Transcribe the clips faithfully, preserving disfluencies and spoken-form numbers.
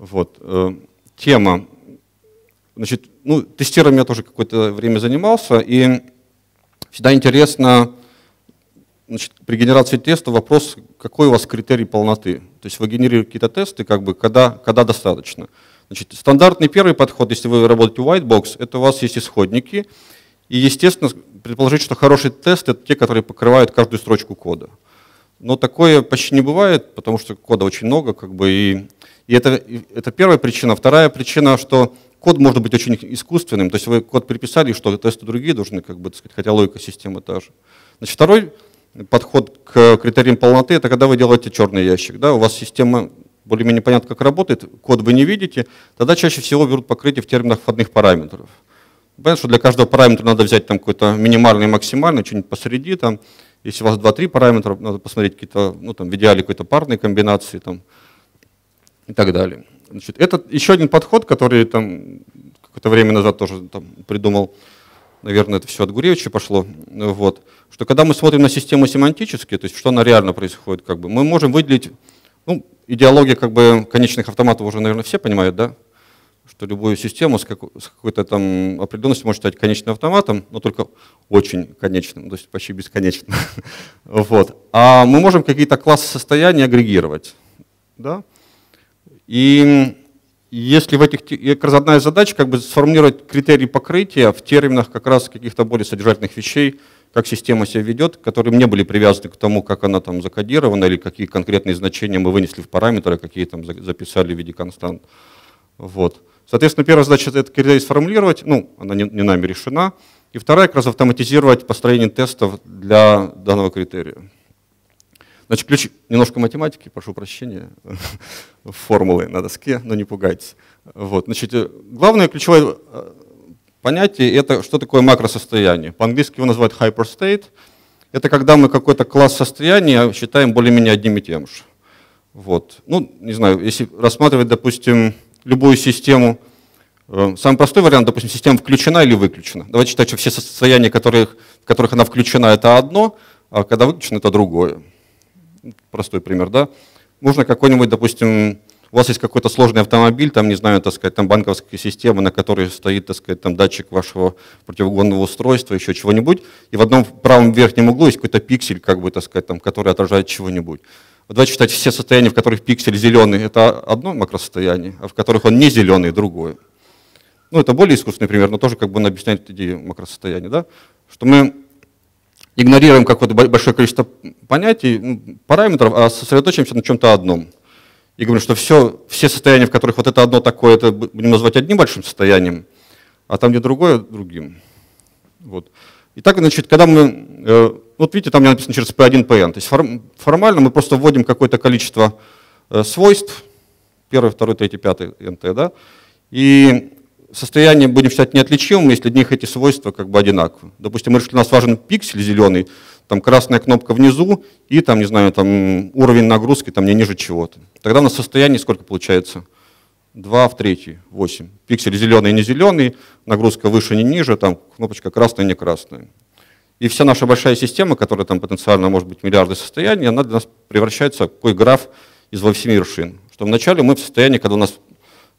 Вот. Тема. Значит, ну, тестированием я тоже какое-то время занимался, и всегда интересно, значит, при генерации теста вопрос, какой у вас критерий полноты. То есть вы генерируете какие-то тесты, как бы, когда, когда достаточно. Значит, стандартный первый подход, если вы работаете в white box, это у вас есть исходники. И, естественно, предположить, что хороший тест — это те, которые покрывают каждую строчку кода. Но такое почти не бывает, потому что кода очень много, как бы, и, и это, и это первая причина. Вторая причина, что код может быть очень искусственным. То есть вы код переписали, что тесты другие должны, как бы, так сказать, хотя логика системы та же. Значит, второй подход к критериям полноты — это когда вы делаете черный ящик. Да? У вас система более-менее понятна, как работает, код вы не видите, тогда чаще всего берут покрытие в терминах входных параметров. Понятно, что для каждого параметра надо взять там какой-то минимальный, максимальный, что-нибудь посреди. Там. Если у вас два-три параметра, надо посмотреть какие-то, ну, там, в идеале какой-то парные комбинации там, и так далее. Значит, это еще один подход, который какое-то время назад тоже там, придумал, наверное, это все от Гуревича пошло. Вот, что когда мы смотрим на систему семантически, то есть что она реально происходит, как бы, мы можем выделить, ну, идеология как бы, конечных автоматов уже, наверное, все понимают, да? Что любую систему с какой-то там определенностью может стать конечным автоматом, но только очень конечным, то есть почти бесконечным. Вот. А мы можем какие-то классы состояний агрегировать. Да? И если в этих, как раз одна из задач, как бы сформулировать критерии покрытия в терминах как раз каких-то более содержательных вещей, как система себя ведет, которые не были привязаны к тому, как она там закодирована, или какие конкретные значения мы вынесли в параметры, какие там записали в виде констант. Вот. Соответственно, первая задача — это критерий сформулировать, ну, она не, не нами решена. И вторая — как раз автоматизировать построение тестов для данного критерия. Значит, ключ, немножко математики, прошу прощения, формулы на доске, но не пугайтесь. Вот. Значит, главное ключевое понятие — это что такое макросостояние. По-английски его называют hyperstate. Это когда мы какой-то класс состояния считаем более-менее одним и тем же. Вот. Ну, не знаю, если рассматривать, допустим, любую систему. Самый простой вариант, допустим, система включена или выключена. Давайте считать, что все состояния, которых, в которых она включена, это одно, а когда выключена, это другое. Простой пример, да. Можно какой-нибудь, допустим, у вас есть какой-то сложный автомобиль, там, не знаю, так сказать, там банковская система, на которой стоит, так сказать, там датчик вашего противоугонного устройства, еще чего-нибудь, и в одном правом верхнем углу есть какой-то пиксель, как бы, так сказать, там, который отражает чего-нибудь. Давайте считать все состояния, в которых пиксель зеленый, это одно макросостояние, а в которых он не зеленый, другое. Ну, это более искусственный пример, но тоже как бы он объясняет идею макросостояния, да? Что мы игнорируем какое-то большое количество понятий, параметров, а сосредоточимся на чем-то одном. И говорим, что все, все состояния, в которых вот это одно такое, это будем назвать одним большим состоянием, а там где другое — другим. Вот. Итак, значит, когда мы… Вот видите, там написано через пи один пи эн. То есть формально мы просто вводим какое-то количество свойств, первое, второе, третье, пятое, эн тэ, да, и состояние будем считать неотличимым, если для них эти свойства как бы одинаковы. Допустим, мы решили, у нас важен пиксель зеленый, там красная кнопка внизу и там, не знаю, там уровень нагрузки там не ниже чего-то. Тогда у нас состояние сколько получается? два в третьей, восемь. Пиксель зеленый, не зеленый, нагрузка выше, не ниже, там кнопочка красная, не красная. И вся наша большая система, которая там потенциально может быть миллиарды состояний, она для нас превращается в такой граф из восьми вершин. Что вначале мы в состоянии, когда у нас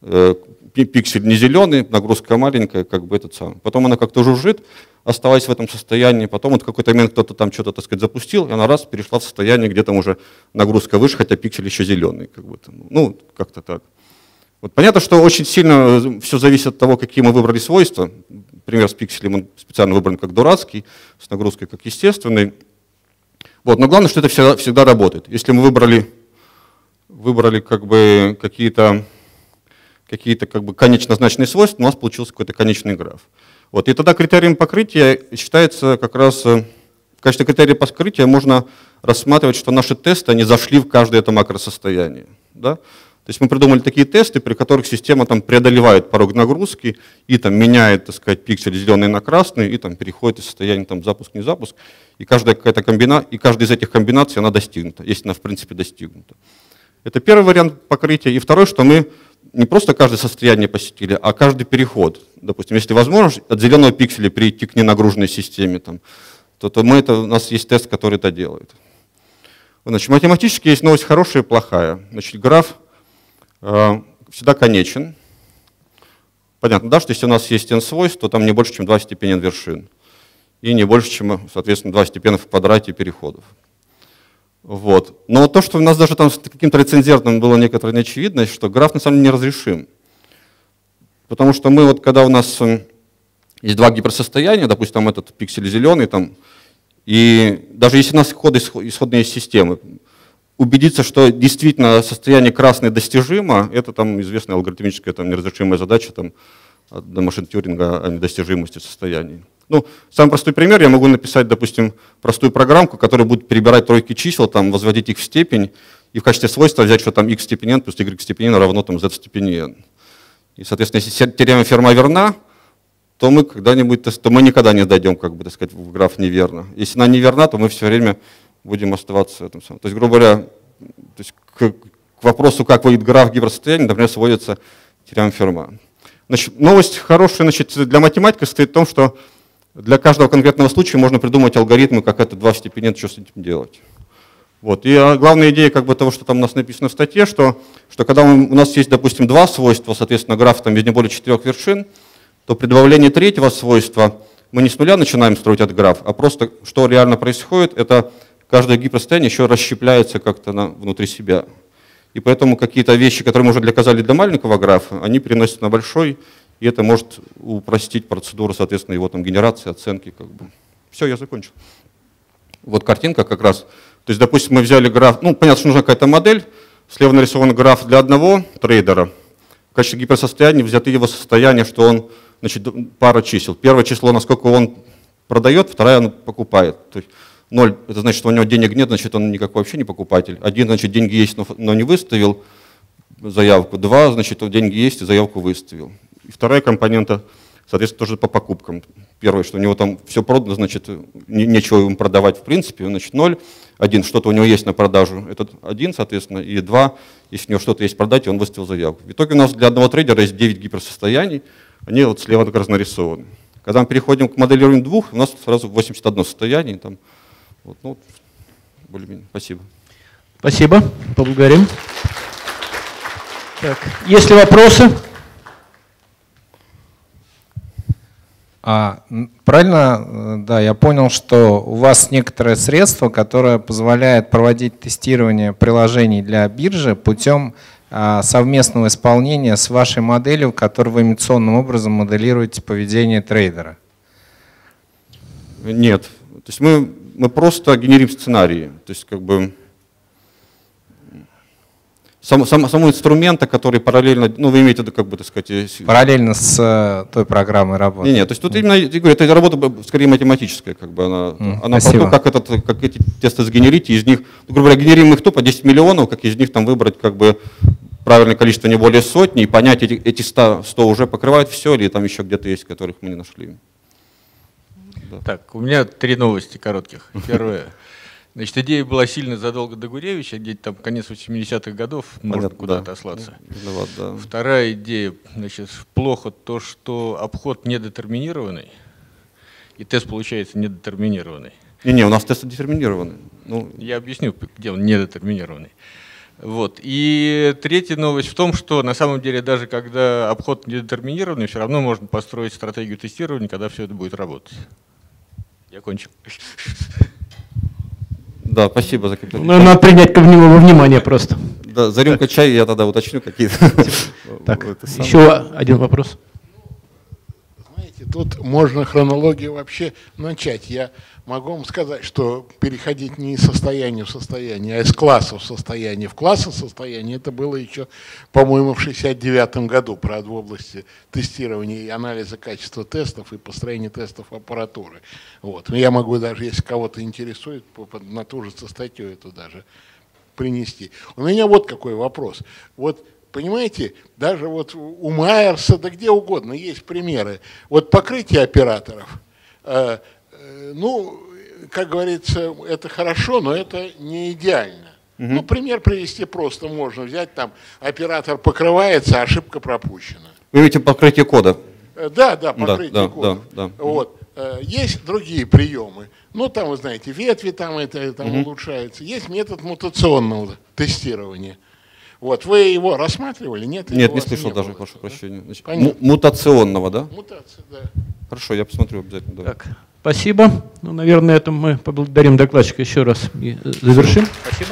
э, пиксель не зеленый, нагрузка маленькая, как бы этот самый. Потом она как-то жужжит, оставаясь в этом состоянии. Потом вот в какой-то момент кто-то там что-то, так сказать, запустил, и она раз перешла в состояние, где там уже нагрузка выше, хотя пиксель еще зеленый. Как бы там. Ну, как-то так. Вот понятно, что очень сильно все зависит от того, какие мы выбрали свойства. Пример с пикселем он специально выбран как дурацкий, с нагрузкой как естественный. Вот. Но главное, что это всегда, всегда работает. Если мы выбрали, выбрали как бы какие-то какие-то как бы конечно значные свойства, у нас получился какой-то конечный граф. Вот. И тогда критерием покрытия считается как раз… В качестве критерия покрытия можно рассматривать, что наши тесты они зашли в каждое это макросостояние. Да? То есть мы придумали такие тесты, при которых система там преодолевает порог нагрузки и там меняет, так сказать, пиксель зеленый на красный и там переходит из состояния там запуск-не запуск. И каждая, какая-то комбина... и каждая из этих комбинаций она достигнута, если она в принципе достигнута. Это первый вариант покрытия. И второй, что мы не просто каждое состояние посетили, а каждый переход. Допустим, если возможно от зеленого пикселя перейти к ненагруженной системе, там, то, то мы это... у нас есть тест, который это делает. Значит, математически есть новость хорошая и плохая. Значит, граф всегда конечен. Понятно, да, что если у нас есть n-свойств, то там не больше, чем два степени n-вершин. И не больше, чем, соответственно, два степени в квадрате переходов. Вот. Но то, что у нас даже там с каким-то рецензентным было некоторая неочевидность, что граф на самом деле неразрешим. Потому что мы, вот, когда у нас есть два гиперсостояния, допустим, там этот пиксель зеленый, там, и даже если у нас ходы исходные системы, убедиться, что действительно состояние красное достижимо, это там известная алгоритмическая там, неразрешимая задача там, для машин Тьюринга о недостижимости состояний. Ну, самый простой пример, я могу написать, допустим, простую программку, которая будет перебирать тройки чисел, там, возводить их в степень, и в качестве свойства взять, что там x в степени n плюс y в степени n равно там, z в степени n. И, соответственно, если теорема Ферма верна, то мы, когда-нибудь, то мы никогда не дойдем, как бы, так сказать, в граф неверно. Если она неверна, то мы все время будем оставаться в этом самом. То есть, грубо говоря, то есть к, к вопросу, как выйдет граф гиперсостояния, например, сводится теорема Ферма. Значит, новость хорошая, значит, для математика состоит в том, что для каждого конкретного случая можно придумать алгоритмы, как это два в степени n, что с этим делать. Вот. И главная идея как бы, того, что там у нас написано в статье, что, что когда у нас есть, допустим, два свойства, соответственно, граф там, без не более четырех вершин, то при добавлении третьего свойства мы не с нуля начинаем строить этот граф, а просто что реально происходит, это каждое гиперсостояние еще расщепляется как-то внутри себя. И поэтому какие-то вещи, которые мы уже доказали для маленького графа, они переносятся на большой. И это может упростить процедуру, соответственно, его там генерации, оценки. Как бы. Все, я закончил. Вот картинка как раз. То есть, допустим, мы взяли граф, ну, понятно, что нужна какая-то модель. Слева нарисован граф для одного трейдера. В качестве гиперсостояния взяты его состояние, что он, значит, пара чисел. Первое число, насколько он продает, второе он покупает. То есть ноль, это значит, что у него денег нет, значит, он никакой вообще не покупатель. один, значит, деньги есть, но не выставил заявку. два, значит, деньги есть и заявку выставил. И вторая компонента, соответственно, тоже по покупкам. Первое, что у него там все продано, значит, нечего ему продавать в принципе, значит, ноль. Один, что-то у него есть на продажу, это один, соответственно, и два, если у него что-то есть продать, и он выставил заявку. В итоге у нас для одного трейдера есть девять гиперсостояний, они вот слева как раз нарисованы. Когда мы переходим к моделированию двух, у нас сразу восемьдесят одно состояние. Там, вот, ну, более-менее. Спасибо. Спасибо, поблагодарим. Так, есть ли вопросы? А, правильно, да, я понял, что у вас некоторое средство, которое позволяет проводить тестирование приложений для биржи путем а, совместного исполнения с вашей моделью, в которой вы имитационным образом моделируете поведение трейдера. Нет, то есть мы, мы просто генерим сценарии, то есть как бы Сам, сам, самого инструмента, который параллельно, ну вы имеете, как бы, так сказать… Параллельно с той программой работы. Нет, нет, то есть тут именно, я говорю, эта работа скорее математическая, как бы она, mm, она про то, как, этот, как эти тесты сгенерить, и из них, ну, грубо говоря, генерим их то по десять миллионов, как из них там выбрать, как бы, правильное количество не более сотни, и понять, эти, эти сто, сто уже покрывают все, или там еще где-то есть, которых мы не нашли. Да. Так, у меня три новости коротких. Первое. Значит, идея была сильно задолго до Гуревича, где-то там конец восьмидесятых годов, можно куда-то да. ослаться. Ну, вот, да. Вторая идея, значит, плохо то, что обход недетерминированный, и тест получается недетерминированный. Не, не, у нас тест детерминированный. Ну... Я объясню, где он недетерминированный. Вот. И третья новость в том, что на самом деле даже когда обход недетерминированный, все равно можно построить стратегию тестирования, когда все это будет работать. Я кончил. Да, спасибо за комментарий. Ну, надо принять ко внимание просто. Да, за рюмкой чая я тогда уточню какие-то. Так, еще один вопрос. Знаете, тут можно хронологию вообще начать. Я могу вам сказать, что переходить не из состояния в состояние, а из класса в состояние. В классы состояние это было еще, по-моему, в шестьдесят девятом году, правда, в области тестирования и анализа качества тестов и построения тестов аппаратуры. Вот. Я могу даже, если кого-то интересует, на ту же статью эту даже принести. У меня вот какой вопрос. Вот, понимаете, даже вот у Майерса, да где угодно, есть примеры. Вот покрытие операторов. Ну, как говорится, это хорошо, но это не идеально. Угу. Ну, пример привести просто можно. Взять там, оператор покрывается, а ошибка пропущена. Вы имеете покрытие кода? Да, да, покрытие да, кода. Да, да. Вот. Есть другие приемы. Ну, там, вы знаете, ветви там, это, там угу. улучшаются. Есть метод мутационного тестирования. Вот. Вы его рассматривали? Нет, Нет не слышал не даже, было, прошу да? прощения. Значит, мутационного, да? Мутация, да. Хорошо, я посмотрю обязательно. Да. Так, спасибо. Ну, наверное, этом мы поблагодарим докладчика еще раз и завершим. Спасибо.